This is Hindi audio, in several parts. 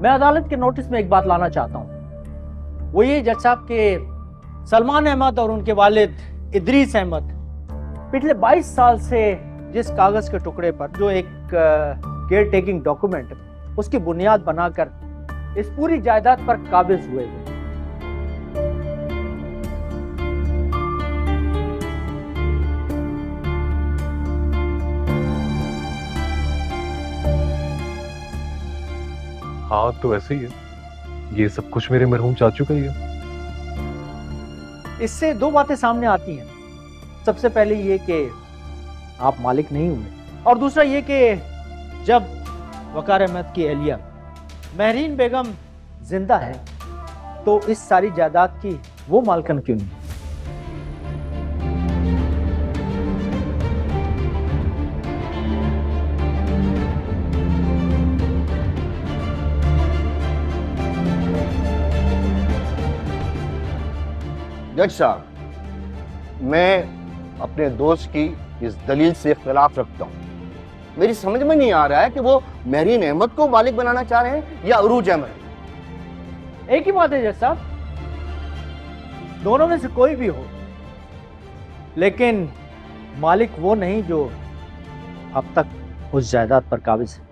मैं अदालत के नोटिस में एक बात लाना चाहता हूँ, वो ये जज साहब के सलमान अहमद और उनके वालिद इदरीस अहमद पिछले 22 साल से जिस कागज के टुकड़े पर जो एक केयर टेकिंग डॉक्यूमेंट उसकी बुनियाद बनाकर इस पूरी जायदाद पर काबिज हुए थे। हाँ तो ऐसे ही है, ये सब कुछ मेरे मरहूम चाचू का ही है। इससे दो बातें सामने आती हैं, सबसे पहले ये कि आप मालिक नहीं हुए और दूसरा ये कि जब वकार अहमद की अहलिया महरीन बेगम जिंदा है तो इस सारी जायदाद की वो मालकिन क्यों नहीं? जज साहब, मैं अपने दोस्त की इस दलील से खिलाफ रखता हूँ। मेरी समझ में नहीं आ रहा है कि वो महरीन अहमद को मालिक बनाना चाह रहे हैं या अरूज अहमद। एक ही बात है जज साहब, दोनों में से कोई भी हो, लेकिन मालिक वो नहीं जो अब तक उस जायदाद पर काबिज है।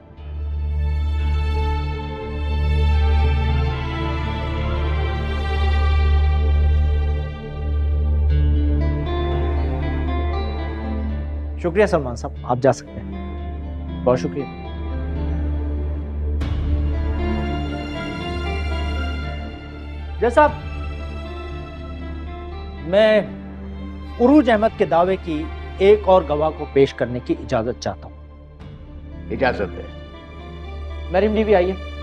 शुक्रिया सलमान साहब, आप जा सकते हैं। बहुत शुक्रिया। जज साहब, मैं उरूज अहमद के दावे की एक और गवाह को पेश करने की इजाजत चाहता हूं। इजाजत है। मैरिम जी भी आइए।